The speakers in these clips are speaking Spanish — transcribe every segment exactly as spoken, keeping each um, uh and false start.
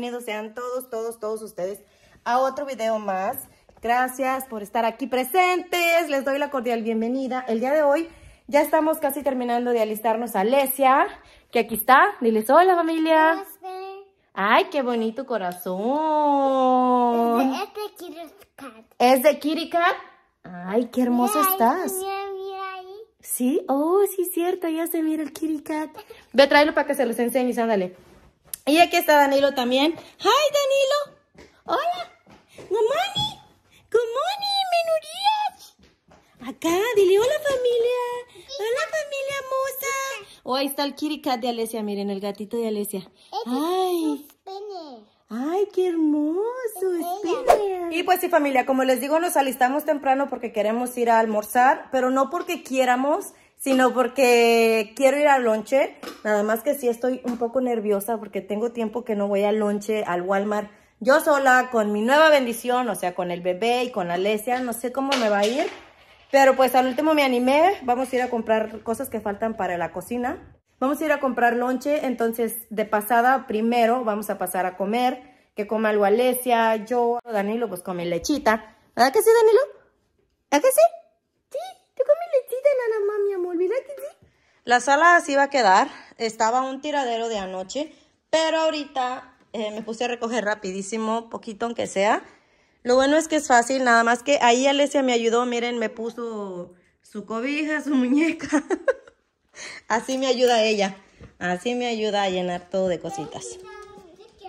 bienvenidos sean todos, todos, todos ustedes a otro video más. Gracias por estar aquí presentes. Les doy la cordial bienvenida. El día de hoy ya estamos casi terminando de alistarnos a Alesia, que aquí está. Diles hola, familia. Ay, qué bonito corazón. Es de Kirikat. ¿Es de Kirikat? Ay, qué hermoso mira, estás. Mira, mira ahí. Sí, oh, sí, cierto, ya se mira el Kirikat. Ve, tráelo para que se los enseñes, ándale. Y aquí está Danilo también. ¡Hi, Danilo! ¡Hola! ¡Mamani! ¡Comoni, menurías! Acá, dile hola, familia. Hola, familia hermosa. Oh, ahí está el Kirikat de Alesia, miren, el gatito de Alesia. ¡Ay! ¡Ay, qué hermoso! Espera. Y pues sí, familia, como les digo, nos alistamos temprano porque queremos ir a almorzar, pero no porque quieramos, sino porque quiero ir al lonche. Nada más que sí estoy un poco nerviosa porque tengo tiempo que no voy al lonche, al Walmart. Yo sola, con mi nueva bendición, o sea, con el bebé y con Alesia. No sé cómo me va a ir, pero pues al último me animé. Vamos a ir a comprar cosas que faltan para la cocina. Vamos a ir a comprar lonche, entonces de pasada primero vamos a pasar a comer, que coma algo Alesia, yo, Danilo pues come lechita, ¿verdad que sí, Danilo? ¿Verdad que sí? Sí, te comes lechita, nana, mami, amor, ¿verdad que sí? La sala así va a quedar, estaba un tiradero de anoche, pero ahorita eh, me puse a recoger rapidísimo, poquito aunque sea. Lo bueno es que es fácil, nada más que ahí Alesia me ayudó, miren, me puso su cobija, su muñeca. Así me ayuda ella, así me ayuda a llenar todo de cositas.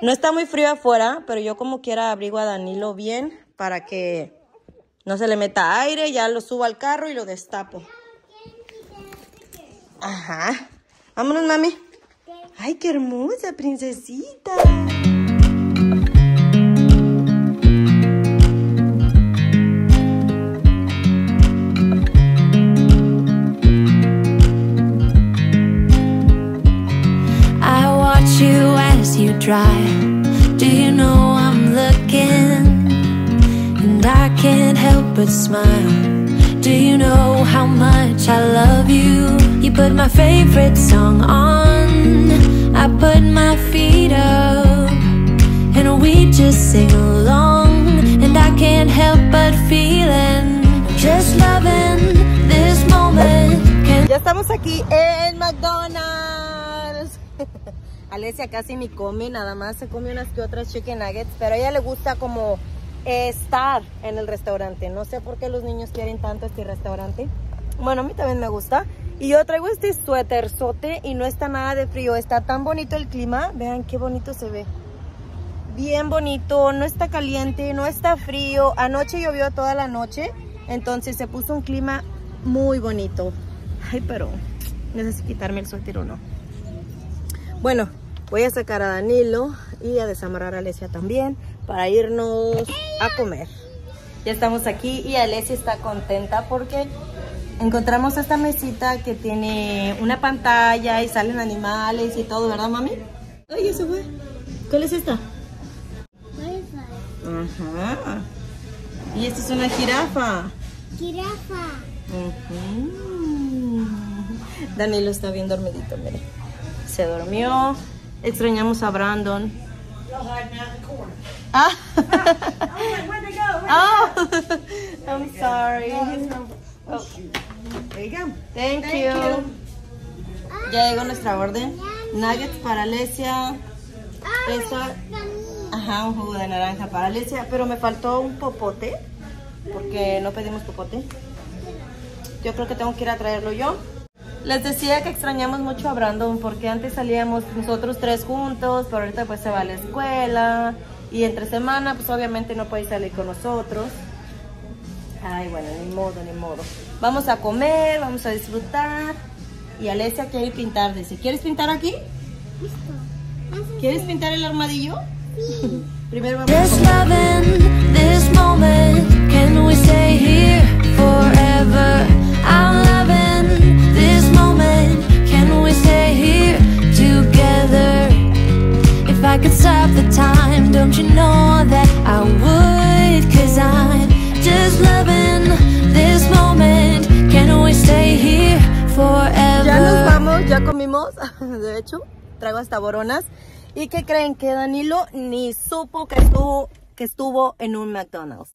No está muy frío afuera, pero yo como quiera abrigo a Danilo bien para que no se le meta aire, ya lo subo al carro y lo destapo. Ajá, vámonos, mami. Ay, qué hermosa princesita. You drive, do you know I'm looking, and I can't help but smile, do you know how much I love you, you put my favorite song on, I put my feet up, and we just sing along, and I can't help but feeling, just loving this moment. Ya estamos aquí en McDonald's. Alesia casi ni come, nada más se come unas que otras chicken nuggets, pero a ella le gusta como eh, estar en el restaurante. No sé por qué los niños quieren tanto este restaurante. Bueno, a mí también me gusta. Y yo traigo este suéterzote y no está nada de frío. Está tan bonito el clima. Vean qué bonito se ve. Bien bonito, no está caliente, no está frío. Anoche llovió toda la noche, entonces se puso un clima muy bonito. Ay, pero no sé si quitarme el suéter o no. Bueno, voy a sacar a Danilo y a desamarrar a Alesia también para irnos a comer. Ya estamos aquí y Alesia está contenta porque encontramos esta mesita que tiene una pantalla y salen animales y todo, ¿verdad, mami? Ay, eso fue. ¿Cuál es esta? Ajá. Y esta es una jirafa. Jirafa. Uh-huh. Danilo está bien dormidito, mire. Se durmió. Extrañamos a Brandon. Ah. Oh, I'm sorry. Oh. Thank you. Ya llegó nuestra orden. Nuggets para Alesia. Pesa. Ajá, un jugo de naranja para Alesia. Pero me faltó un popote, porque no pedimos popote. Yo creo que tengo que ir a traerlo yo. Les decía que extrañamos mucho a Brandon porque antes salíamos nosotros tres juntos, pero ahorita pues se va a la escuela y entre semana pues obviamente no puede salir con nosotros. Ay, bueno, ni modo, ni modo. Vamos a comer, vamos a disfrutar y Alesia quiere pintar, dice, ¿quieres pintar aquí? Listo. ¿Quieres pintar el armadillo? Sí. Primero vamos a comer. I could stop the time, don't you know that I would, cause I'm just loving this moment, can we stay here forever. Ya nos vamos, ya comimos, de hecho, traigo hasta boronas ¿Y qué creen? Que Danilo ni supo que estuvo, que estuvo en un McDonald's.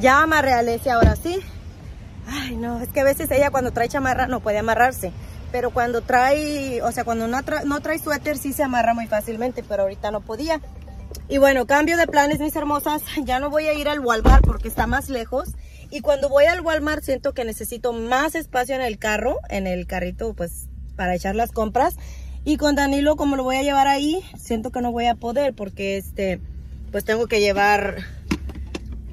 Ya amarré a Alesia ahora sí. Ay, no, es que a veces ella cuando trae chamarra no puede amarrarse. Pero cuando trae, o sea, cuando no trae, no trae suéter sí se amarra muy fácilmente, pero ahorita no podía. Y bueno, cambio de planes, mis hermosas. Ya no voy a ir al Walmart porque está más lejos. Y cuando voy al Walmart siento que necesito más espacio en el carro, en el carrito, pues, para echar las compras. Y con Danilo, como lo voy a llevar ahí, siento que no voy a poder porque, este, pues tengo que llevar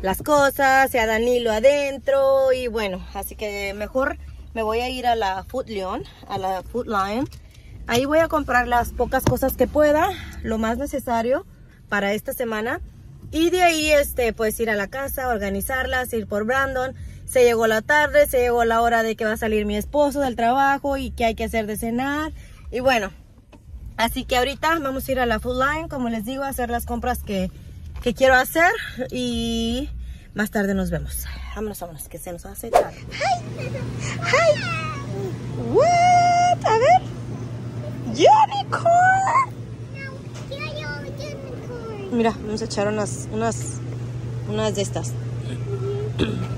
las cosas y a Danilo adentro. Y bueno, así que mejor me voy a ir a la Food Lion, a la Food Lion. Ahí voy a comprar las pocas cosas que pueda, lo más necesario para esta semana. Y de ahí, este, pues ir a la casa, organizarlas, ir por Brandon. Se llegó la tarde, se llegó la hora de que va a salir mi esposo del trabajo y que hay que hacer de cenar. Y bueno, así que ahorita vamos a ir a la Food Line, como les digo, a hacer las compras que, que quiero hacer. Y más tarde nos vemos. Vámonos, vámonos, que se nos hace tarde. ¡Ay! ¡Ay! ¿What? A ver. ¡Unicorn! No, quiero unicorn. Mira, vamos a echar unas, unas, unas de estas. Uh-huh.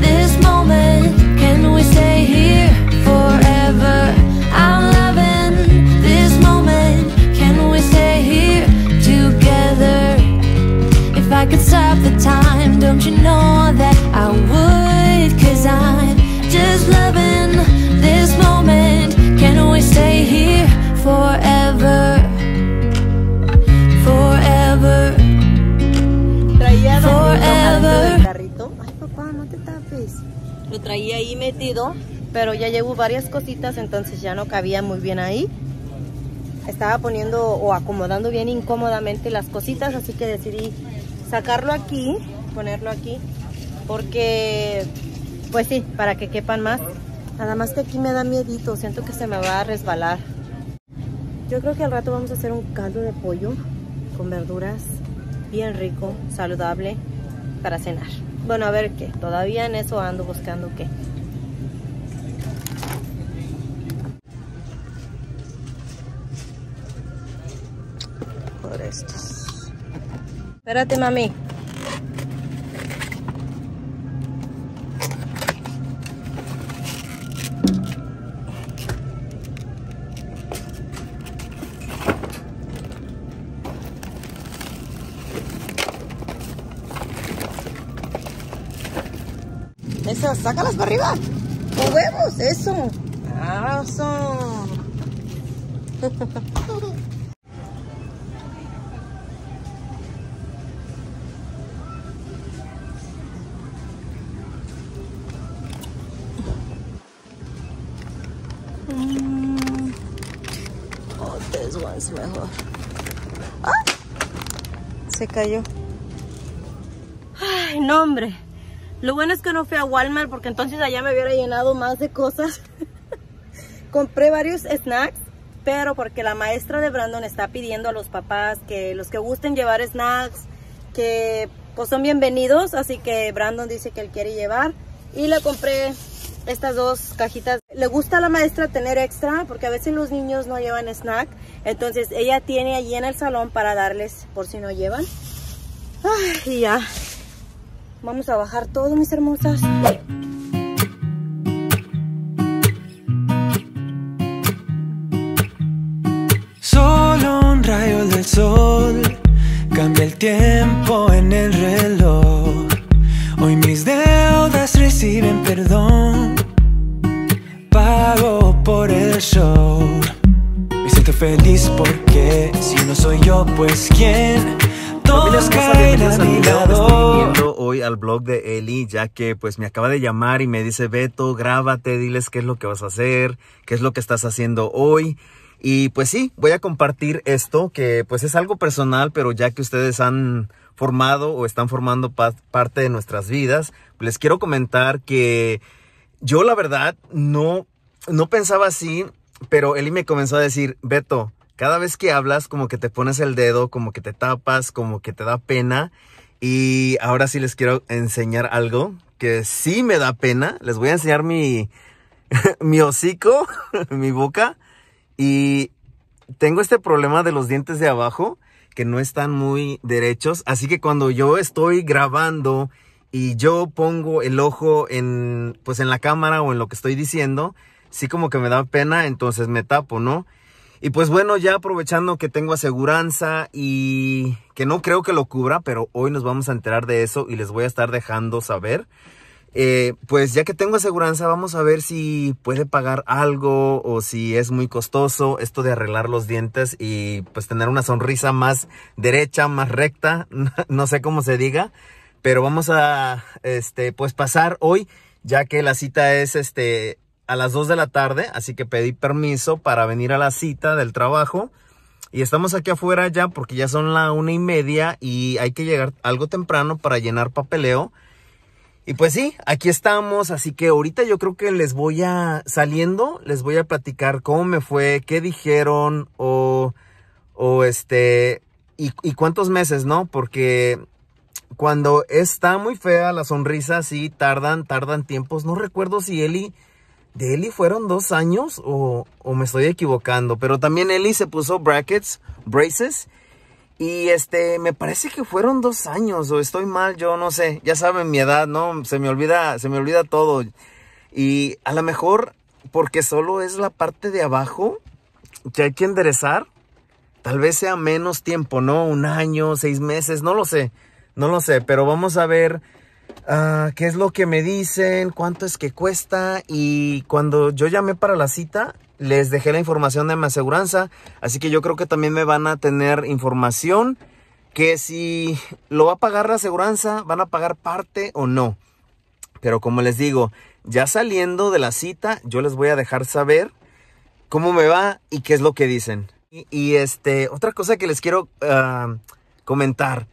this moment. Can we stay here forever? I'm loving this moment, can we stay here together? If I could stop the time, don't you know that I would? 'Cause I'm just loving this moment, can we stay here forever? Forever. Traía forever. Carrito. Ay, papá, no te tapes. Lo traía ahí metido, pero ya llevo varias cositas, entonces ya no cabía muy bien ahí. Estaba poniendo o acomodando bien incómodamente las cositas, así que decidí sacarlo aquí, ponerlo aquí, porque, pues sí, para que quepan más. Nada más que aquí me da miedito, siento que se me va a resbalar. Yo creo que al rato vamos a hacer un caldo de pollo con verduras, bien rico, saludable, para cenar. Bueno, a ver qué, todavía en eso ando buscando qué. Estos. Espérate, mami. Esas, sácalas para arriba. Con huevos, eso. Eso. Mejor. ¡Ah! Se cayó. Ay, no, hombre. Lo bueno es que no fui a Walmart porque entonces allá me hubiera llenado más de cosas. Compré varios snacks, pero porque la maestra de Brandon está pidiendo a los papás que los que gusten llevar snacks, que pues son bienvenidos, así que Brandon dice que él quiere llevar. Y le compré estas dos cajitas. Le gusta a la maestra tener extra porque a veces los niños no llevan snack. Entonces ella tiene allí en el salón para darles por si no llevan. Ay, y ya. Vamos a bajar todo, mis hermosas. Solo un rayo del sol cambia el tiempo en el reloj. Hoy mis deudas reciben perdón, pago por el show. Me siento estoy feliz porque si no soy yo, pues ¿quién? Todos caen a mi lado. Estoy viendo hoy al blog de Eli, ya que pues me acaba de llamar y me dice: Beto, grábate, diles qué es lo que vas a hacer, qué es lo que estás haciendo hoy. Y pues sí, voy a compartir esto que pues es algo personal, pero ya que ustedes han formado o están formando pa parte de nuestras vidas, les quiero comentar que yo la verdad no, no pensaba así, pero Eli me comenzó a decir: Beto, cada vez que hablas como que te pones el dedo, como que te tapas, como que te da pena. Y ahora sí les quiero enseñar algo que sí me da pena. Les voy a enseñar mi, mi hocico, mi boca. Y tengo este problema de los dientes de abajo que no están muy derechos. Así que cuando yo estoy grabando y yo pongo el ojo en, pues en la cámara o en lo que estoy diciendo, sí como que me da pena, entonces me tapo, ¿no? Y pues bueno, ya aprovechando que tengo aseguranza y que no creo que lo cubra, pero hoy nos vamos a enterar de eso y les voy a estar dejando saber. Eh, pues ya que tengo aseguranza, vamos a ver si puede pagar algo o si es muy costoso esto de arreglar los dientes y pues tener una sonrisa más derecha, más recta, no sé cómo se diga, pero vamos a este pues pasar hoy, ya que la cita es este a las dos de la tarde, así que pedí permiso para venir a la cita del trabajo y estamos aquí afuera ya porque ya son la una y media y hay que llegar algo temprano para llenar papeleo. Y pues sí, aquí estamos, así que ahorita yo creo que les voy a, saliendo, les voy a platicar cómo me fue, qué dijeron, o, o este, y, y cuántos meses, ¿no? Porque cuando está muy fea la sonrisa, sí, tardan, tardan tiempos. No recuerdo si Eli, de Eli fueron dos años, o, o me estoy equivocando. Pero también Eli se puso brackets, braces. Y este, me parece que fueron dos años, o estoy mal, yo no sé. Ya saben mi edad, ¿no? Se me olvida, se me olvida todo. Y a lo mejor, porque solo es la parte de abajo que hay que enderezar, tal vez sea menos tiempo, ¿no? Un año, seis meses, no lo sé. No lo sé, pero vamos a ver uh, qué es lo que me dicen, cuánto es que cuesta. Y cuando yo llamé para la cita, les dejé la información de mi aseguranza, así que yo creo que también me van a tener información que si lo va a pagar la aseguranza, van a pagar parte o no. Pero como les digo, ya saliendo de la cita, yo les voy a dejar saber cómo me va y qué es lo que dicen. Y, y este, otra cosa que les quiero uh, comentar.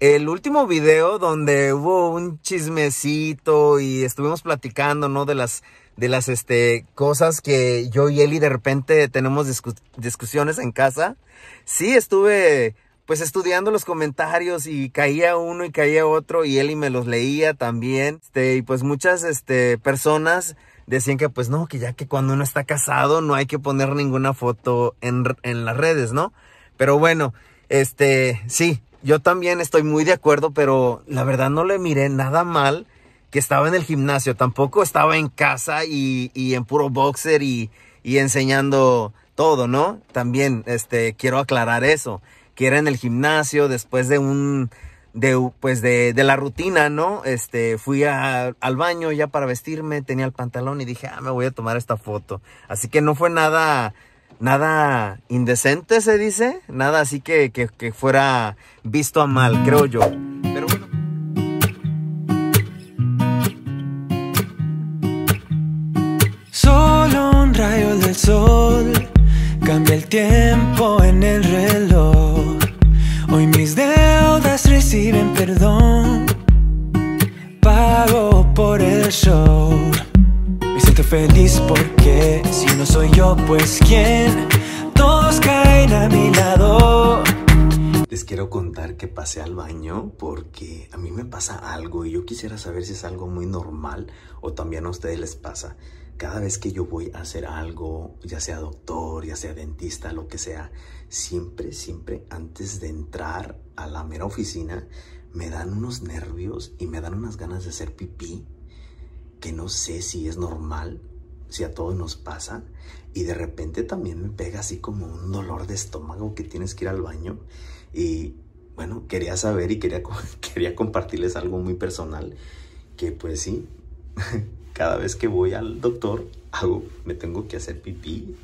El último video donde hubo un chismecito y estuvimos platicando, ¿no? De las, de las este, cosas que yo y Eli de repente tenemos discus discusiones en casa. Sí, estuve pues estudiando los comentarios y caía uno y caía otro y Eli me los leía también. Este, y pues muchas este, personas decían que pues no, que ya que cuando uno está casado no hay que poner ninguna foto en, en las redes, ¿no? Pero bueno, este, sí. Yo también estoy muy de acuerdo, pero la verdad no le miré nada mal que estaba en el gimnasio. Tampoco estaba en casa y, y en puro boxer y, y enseñando todo, ¿no? También este, quiero aclarar eso, que era en el gimnasio después de un, de, pues de, de la rutina, ¿no? Este, fui a, al baño ya para vestirme, tenía el pantalón y dije, ah, me voy a tomar esta foto. Así que no fue nada... Nada indecente se dice, nada así que, que, que fuera visto a mal, creo yo. Pero bueno. Solo un rayo del sol cambia el tiempo en el reloj. Hoy mis deudas reciben perdón, pago por el show. Me siento feliz porque si no soy yo, pues ¿quién? Todos caen a mi lado. Les quiero contar que pasé al baño porque a mí me pasa algo y yo quisiera saber si es algo muy normal o también a ustedes les pasa. Cada vez que yo voy a hacer algo, ya sea doctor, ya sea dentista, lo que sea, siempre, siempre antes de entrar a la mera oficina me dan unos nervios y me dan unas ganas de hacer pipí. Que no sé si es normal, si a todos nos pasa, y de repente también me pega así como un dolor de estómago que tienes que ir al baño. Y bueno, quería saber y quería, quería compartirles algo muy personal, que pues sí, cada vez que voy al doctor hago, me tengo que hacer pipí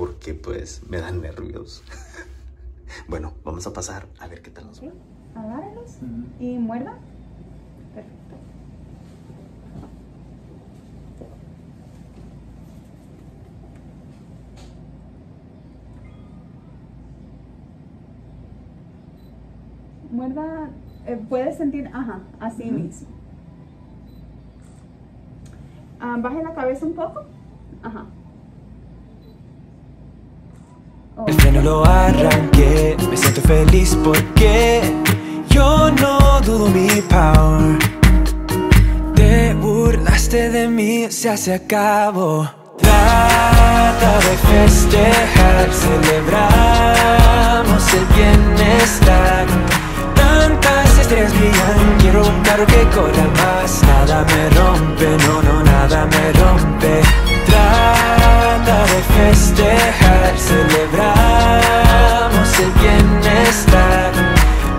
porque pues me dan nervios. Bueno, vamos a pasar a ver qué tal nos va. Sí, agárralos uh-huh. y muerda. Perfecto. Muerda, eh, puedes sentir, ajá, así uh-huh. mismo. Ah, baje la cabeza un poco. Ajá. Oh. El freno lo arranqué, me siento feliz porque yo no dudo mi power. Te burlaste de mí, se hace a cabo. Trata de festejar, celebramos el bienestar. Tantas estrellas brillan, quiero un carro que corra más. Nada me rompe, no, no, nada me rompe. Trata de festejar, celebramos el bienestar.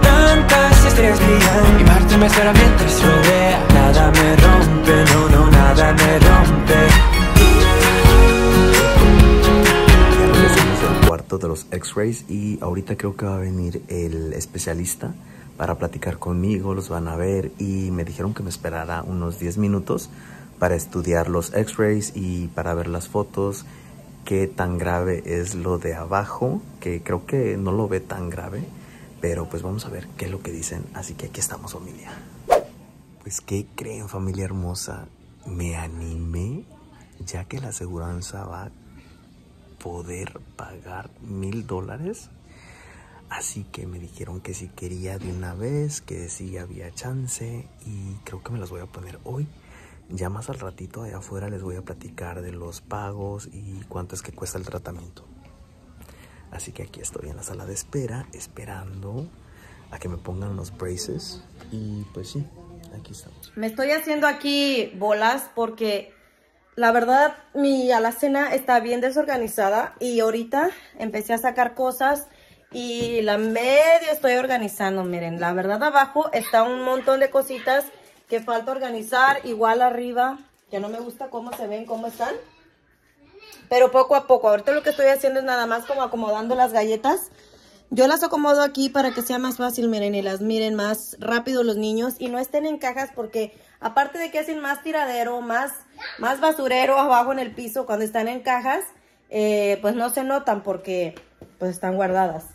Tantas estrellas brillan y Marte me espera mientras rodea. Nada me rompe, no, no, nada me rompe. Ya regresamos al cuarto de los X-Rays y ahorita creo que va a venir el especialista para platicar conmigo, los van a ver y me dijeron que me esperara unos diez minutos para estudiar los X-rays y para ver las fotos, qué tan grave es lo de abajo, que creo que no lo ve tan grave, pero pues vamos a ver qué es lo que dicen. Así que aquí estamos, familia. Pues qué creen, familia hermosa, me animé ya que la aseguranza va a poder pagar mil dólares. Así que me dijeron que si quería de una vez, que sí había chance y creo que me las voy a poner hoy. Ya más al ratito allá afuera les voy a platicar de los pagos y cuánto es que cuesta el tratamiento. Así que aquí estoy en la sala de espera, esperando a que me pongan los braces. Y pues sí, aquí estamos. Me estoy haciendo aquí bolas porque la verdad mi alacena está bien desorganizada. Y ahorita empecé a sacar cosas y la medio estoy organizando. Miren, la verdad abajo está un montón de cositas que falta organizar, igual arriba, ya no me gusta cómo se ven, cómo están, pero poco a poco. Ahorita lo que estoy haciendo es nada más como acomodando las galletas. Yo las acomodo aquí para que sea más fácil, miren, y las miren más rápido los niños y no estén en cajas, porque aparte de que hacen más tiradero, más, más basurero abajo en el piso cuando están en cajas, eh, pues no se notan porque pues están guardadas.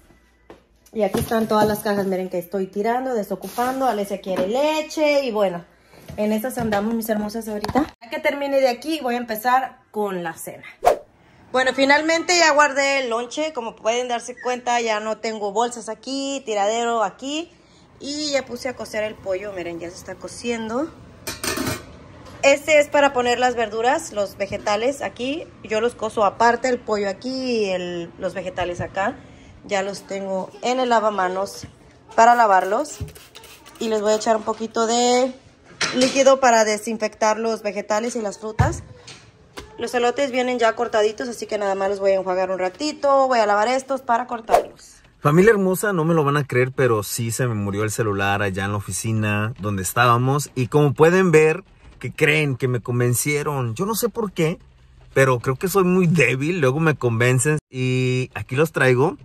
Y aquí están todas las cajas, miren que estoy tirando, desocupando. Alesia quiere leche y bueno, en estas andamos, mis hermosas, ahorita. Ya que termine de aquí, voy a empezar con la cena. Bueno, finalmente ya guardé el lonche, como pueden darse cuenta, ya no tengo bolsas aquí, tiradero aquí. Y ya puse a cocer el pollo, miren, ya se está cociendo. Este es para poner las verduras, los vegetales aquí. Yo los cozo aparte, el pollo aquí y el, los vegetales acá. Ya los tengo en el lavamanos para lavarlos. Y les voy a echar un poquito de líquido para desinfectar los vegetales y las frutas. Los elotes vienen ya cortaditos, así que nada más los voy a enjuagar un ratito. Voy a lavar estos para cortarlos. Familia hermosa, no me lo van a creer, pero sí se me murió el celular allá en la oficina donde estábamos. Y como pueden ver, que creen que me convencieron. Yo no sé por qué, pero creo que soy muy débil. Luego me convencen y aquí los traigo.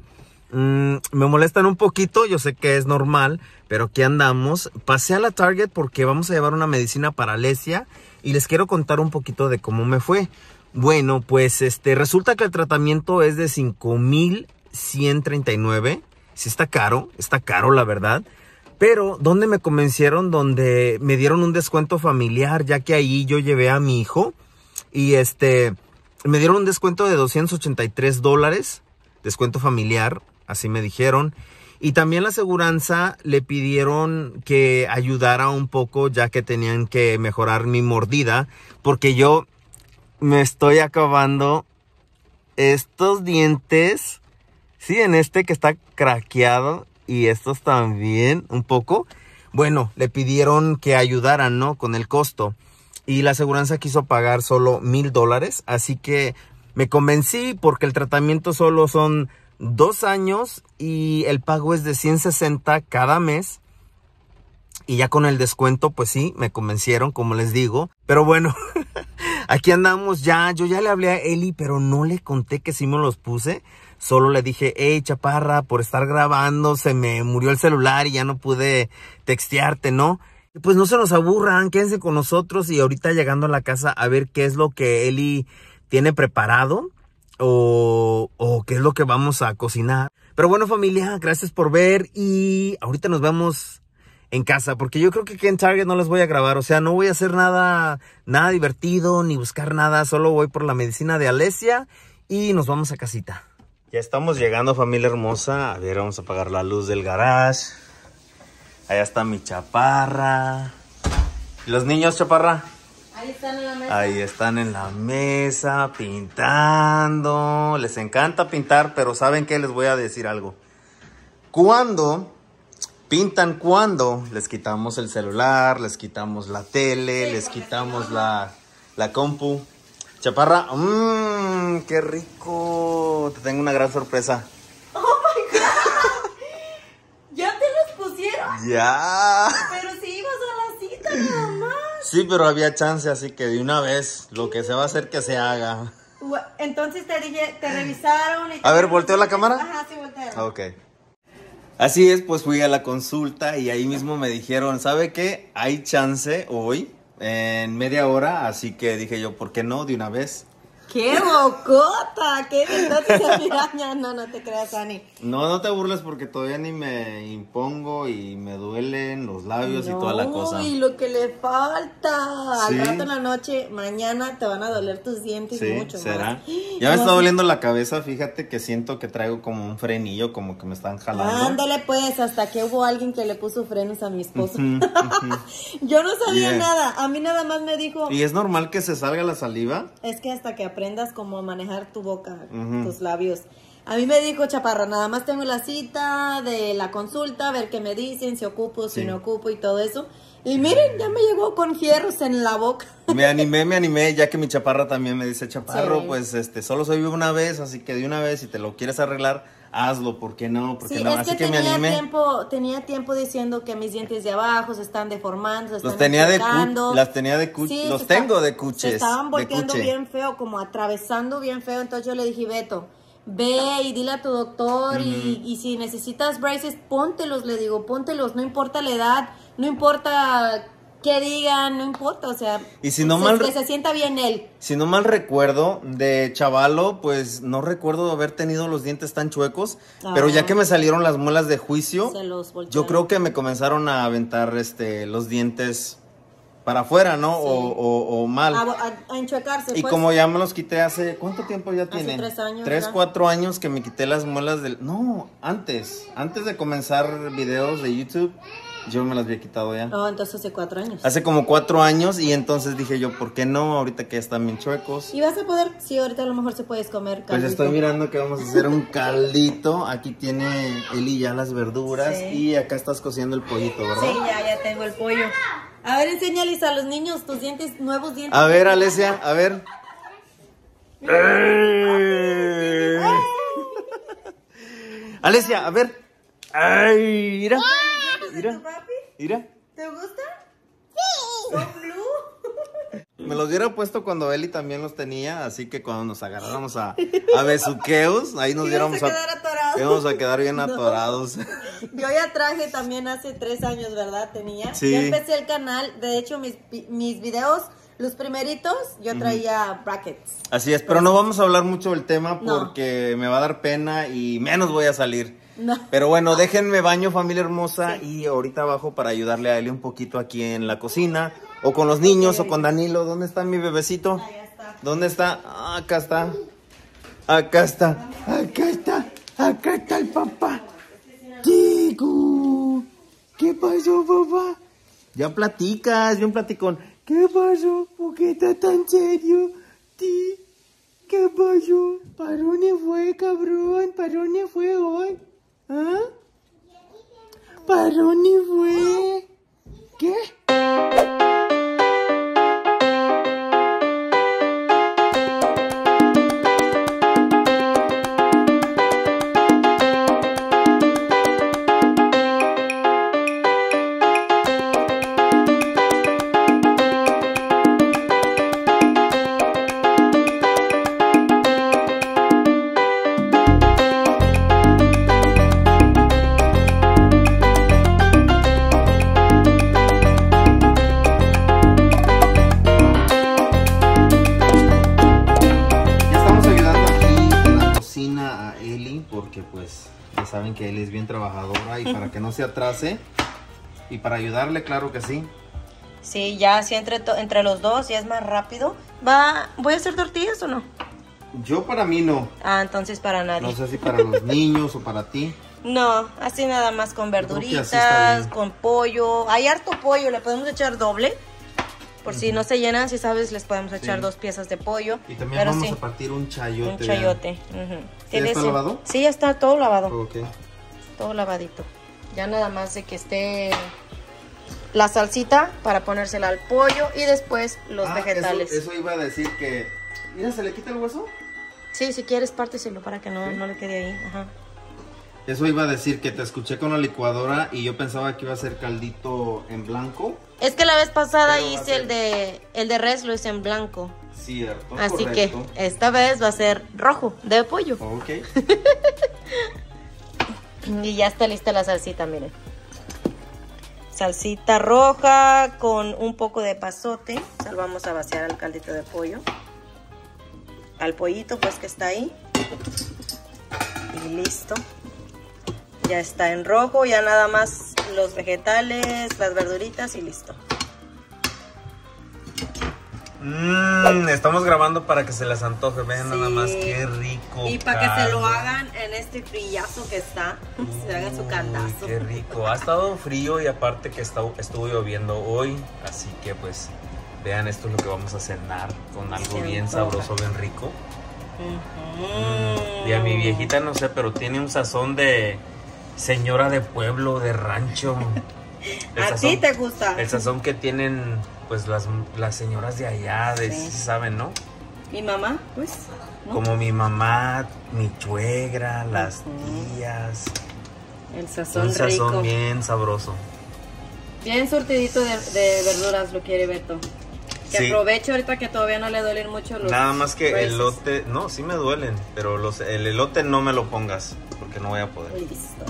Mm, me molestan un poquito, yo sé que es normal, pero aquí andamos. Pasé a la Target porque vamos a llevar una medicina para Alesia y les quiero contar un poquito de cómo me fue. Bueno, pues este resulta que el tratamiento es de cinco mil ciento treinta y nueve. Sí está caro, está caro la verdad. Pero donde me convencieron, donde me dieron un descuento familiar, ya que ahí yo llevé a mi hijo y este me dieron un descuento de doscientos ochenta y tres dólares, descuento familiar. Así me dijeron. Y también la aseguranza le pidieron que ayudara un poco, ya que tenían que mejorar mi mordida, porque yo me estoy acabando estos dientes. Sí, en este que está craqueado y estos también un poco. Bueno, le pidieron que ayudaran, ¿no? Con el costo. Y la aseguranza quiso pagar solo mil dólares. Así que me convencí porque el tratamiento solo son dos años y el pago es de ciento sesenta cada mes. Y ya con el descuento, pues sí, me convencieron, como les digo. Pero bueno, Aquí andamos ya. Yo ya le hablé a Eli, pero no le conté que sí me los puse. Solo le dije, hey, chaparra, por estar grabando se me murió el celular y ya no pude textearte, ¿no? Pues no se nos aburran, quédense con nosotros y ahorita llegando a la casa a ver qué es lo que Eli tiene preparado o, o qué es lo que vamos a cocinar. Pero bueno, familia, gracias por ver y ahorita nos vemos en casa, porque yo creo que aquí en Target no les voy a grabar, o sea, no voy a hacer nada, nada divertido ni buscar nada, solo voy por la medicina de Alesia y nos vamos a casita. Ya estamos llegando, familia hermosa. A ver, vamos a apagar la luz del garage. Allá está mi chaparra. ¿Y los niños, chaparra? Ahí están en la mesa. Ahí están en la mesa pintando. Les encanta pintar, pero ¿saben qué? Les voy a decir algo. Cuando pintan, cuando les quitamos el celular, les quitamos la tele, sí, les quitamos la, la compu. Chaparra, mmm, qué rico. Te tengo una gran sorpresa. Oh my God. ¿Ya te los pusieron? Ya. Pero si ibas a la cita nada más. Sí, pero había chance, así que de una vez lo que se va a hacer que se haga. Entonces te dije, te revisaron y te... A ver, ¿volteó la cámara? Ajá, sí, volteó. Ok. Así es, pues fui a la consulta y ahí mismo me dijeron, ¿sabe qué? Hay chance hoy. En media hora, así que dije yo, ¿por qué no? De una vez. ¡Qué bocota! ¡Qué piraña! No, no te creas, Ani. No, no te burles porque todavía ni me impongo y me duelen los labios no, y toda la cosa. ¡Uy, lo que le falta! ¿Sí? Al rato en la noche, mañana te van a doler tus dientes sí, mucho ¿será? Más. Ya me no, está doliendo la cabeza, fíjate que siento que traigo como un frenillo, como que me están jalando. Ándale pues, hasta que hubo alguien que le puso frenos a mi esposo. Uh-huh, uh-huh. Yo no sabía yeah. nada, a mí nada más me dijo... ¿Y es normal que se salga la saliva? Es que hasta que aprendas cómo manejar tu boca, uh-huh. tus labios. A mí me dijo, chaparra, nada más tengo la cita de la consulta, a ver qué me dicen, si ocupo, sí. si no ocupo y todo eso. Y miren, ya me llegó con fierros en la boca. Me animé, me animé, ya que mi chaparra también me dice, chaparro, sí. pues este, solo soy una vez, así que de una vez, si te lo quieres arreglar, hazlo, ¿por qué no? Porque sí, no, es así que, que tenía me animé. Tiempo, tenía tiempo diciendo que mis dientes de abajo se están deformando, se están los tenía de Las tenía de cuches, sí, los tengo está, de cuches. Se estaban volteando bien feo, como atravesando bien feo, entonces yo le dije, Beto, ve y dile a tu doctor uh-huh. y, y si necesitas braces, póntelos, le digo, póntelos, no importa la edad, no importa qué digan, no importa, o sea, y si no se, mal, que se sienta bien él. Si no mal recuerdo, de chavalo, pues no recuerdo haber tenido los dientes tan chuecos, ah, pero ya que me salieron las muelas de juicio, se los yo creo que me comenzaron a aventar este los dientes... para afuera, ¿no? Sí. O, o, o mal. A, a, a enchuecarse. Y pues, como ya me los quité hace... ¿Cuánto tiempo ya tiene? Hace tres años. Tres, ¿verdad? Cuatro años que me quité las muelas del... No, antes. Antes de comenzar videos de YouTube, yo me las había quitado ya. No, entonces hace cuatro años. Hace como cuatro años y entonces dije yo, ¿por qué no? Ahorita que están bien chuecos. ¿Y vas a poder? Sí, ahorita a lo mejor se puedes comer caldito. Pues estoy mirando que vamos a hacer un caldito. Aquí tiene Eli ya las verduras sí. y acá estás cociendo el pollito, ¿verdad? Sí, ya, ya tengo el pollo. A ver, enséñales a los niños tus dientes, nuevos dientes. A ver, Alesia, a ver. Alesia, a ver. Ay, mira. Mira. Mira. ¿Te gusta? Sí. ¿Son blue? Me los hubiera puesto cuando Eli también los tenía, así que cuando nos agarráramos a, a besuqueos, ahí nos diéramos a, a íbamos a quedar bien atorados. No. Yo ya traje también hace tres años, ¿verdad? Tenía. Sí. Yo empecé el canal, de hecho, mis, mis videos, los primeritos, yo traía uh-huh. brackets. Así es, pero, pero no vamos a hablar mucho del tema porque no. me va a dar pena y menos voy a salir. No. Pero bueno, déjenme baño, familia hermosa, sí. y ahorita abajo para ayudarle a Eli un poquito aquí en la cocina, o con los niños, okay. o con Danilo. ¿Dónde está mi bebecito? Allá está. ¿Dónde está? Ah, acá está. Acá está. Acá está. Acá está el papá. Chico, ¿qué pasó, papá? Ya platicas, bien platicón. ¿Qué pasó? ¿Por qué está tan serio? ¿Sí? ¿Qué pasó? ¿Para dónde fue, cabrón? ¿Para dónde fue hoy? ¿Ah? ¿Para dónde fue? ¿Qué? para que no se atrase y para ayudarle, claro que sí. Sí, ya así entre, entre los dos ya es más rápido. Va, ¿voy a hacer tortillas o no? Yo para mí no. Ah, entonces para nadie. No sé si para los niños o para ti. No, así nada más con verduritas, con pollo. Hay harto pollo, le podemos echar doble. Por uh-huh. si no se llenan, si sabes, les podemos echar sí. dos piezas de pollo. Y también pero vamos sí. a partir un chayote. Un chayote. Uh-huh. ¿Sí ¿Ya está sí? lavado? Sí, ya está todo lavado. Okay. Todo lavadito. Ya nada más de que esté la salsita para ponérsela al pollo y después los ah, vegetales. Eso, eso iba a decir que... Mira, ¿se le quita el hueso? Sí, si quieres, párteselo para que no, ¿sí? no le quede ahí. Ajá. Eso iba a decir que te escuché con la licuadora y yo pensaba que iba a ser caldito en blanco. Es que la vez pasada hice ser... el de el de res, lo hice en blanco. Cierto, así correcto. Que esta vez va a ser rojo, de pollo. Ok. Y ya está lista la salsita, miren. Salsita roja con un poco de pasote. O sea, vamos a vaciar al caldito de pollo. Al pollito pues que está ahí. Y listo. Ya está en rojo, ya nada más los vegetales, las verduritas y listo. Mmm, estamos grabando para que se les antoje, vean sí. nada más, qué rico. Y para caldo. Que se lo hagan en este frillazo que está, uy, se hagan su caldazo. Qué rico, ha estado frío y aparte que está, estuvo lloviendo hoy, así que pues vean, esto es lo que vamos a cenar con algo sí, bien sabroso, bien rico. Uh-huh. mm, y a mi viejita no sé, pero tiene un sazón de... Señora de pueblo, de rancho. El ¿A sazón, ti te gusta? El sazón que tienen, pues, las, las señoras de allá, de, sí. ¿saben, no? Mi mamá, pues. ¿No? Como mi mamá, mi suegra, las uh-huh. tías. El sazón rico. Un sazón rico. Bien sabroso. Bien surtidito de, de verduras lo quiere Beto. Que sí. aprovecho ahorita que todavía no le duelen mucho los Nada más que el elote, no, sí me duelen, pero los, el elote no me lo pongas, porque no voy a poder. Listo.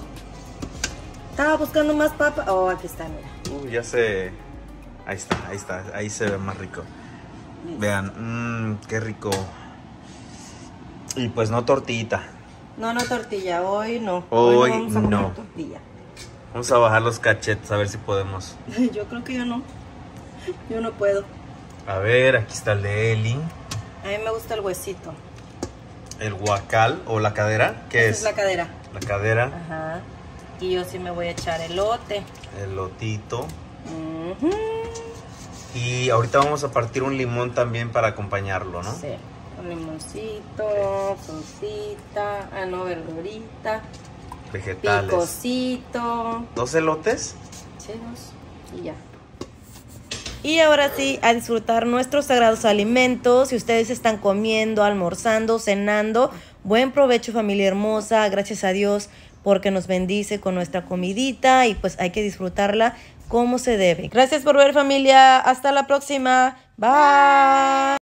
Estaba buscando más papa. Oh, aquí está, mira. Uh, ya se... Ahí está, ahí está, ahí se ve más rico. Listo. Vean, mmm, qué rico. Y pues no tortillita. No, no tortilla, hoy no. Hoy, hoy no vamos a no. comer tortilla. Vamos a bajar los cachetes, a ver si podemos. Yo creo que yo no. Yo no puedo. A ver, aquí está el de Eli. A mí me gusta el huesito. El guacal o la cadera, ¿qué es? Es la cadera. La cadera. Ajá. Y yo sí me voy a echar elote. Elotito. Uh-huh. Y ahorita vamos a partir un limón también para acompañarlo, ¿no? Sí. Un limoncito, cosita, ah no, verdurita. Vegetales. Picocito. ¿Dos elotes? Sí, dos. Y ya. Y ahora sí, a disfrutar nuestros sagrados alimentos. Si ustedes están comiendo, almorzando, cenando, buen provecho, familia hermosa. Gracias a Dios porque nos bendice con nuestra comidita y pues hay que disfrutarla como se debe. Gracias por ver, familia. Hasta la próxima. Bye.